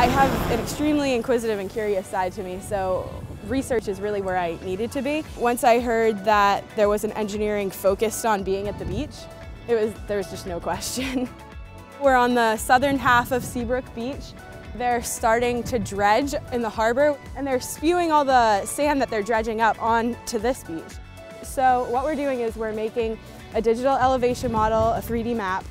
I have an extremely inquisitive and curious side to me, so research is really where I needed to be. Once I heard that there was an engineering focused on being at the beach, there was just no question. We're on the southern half of Seabrook Beach. They're starting to dredge in the harbor, and they're spewing all the sand that they're dredging up onto this beach. So what we're doing is we're making a digital elevation model, a 3D map.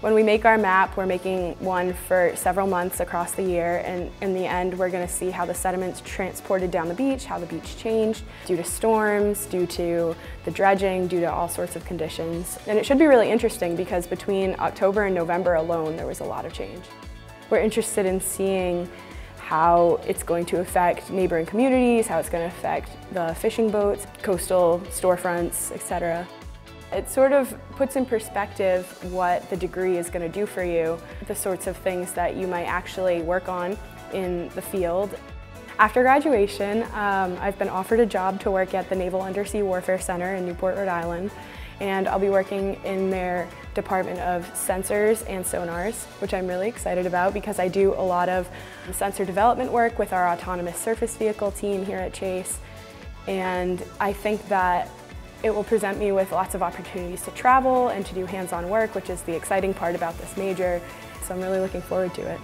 When we make our map, we're making one for several months across the year, and in the end we're going to see how the sediments transported down the beach, how the beach changed due to storms, due to the dredging, due to all sorts of conditions. And it should be really interesting because between October and November alone there was a lot of change. We're interested in seeing how it's going to affect neighboring communities, how it's going to affect the fishing boats, coastal storefronts, etc. It sort of puts in perspective what the degree is going to do for you, the sorts of things that you might actually work on in the field. After graduation, I've been offered a job to work at the Naval Undersea Warfare Center in Newport, Rhode Island, and I'll be working in their Department of Sensors and Sonars, which I'm really excited about because I do a lot of sensor development work with our autonomous surface vehicle team here at Chase, and I think that it will present me with lots of opportunities to travel and to do hands-on work, which is the exciting part about this major, so I'm really looking forward to it.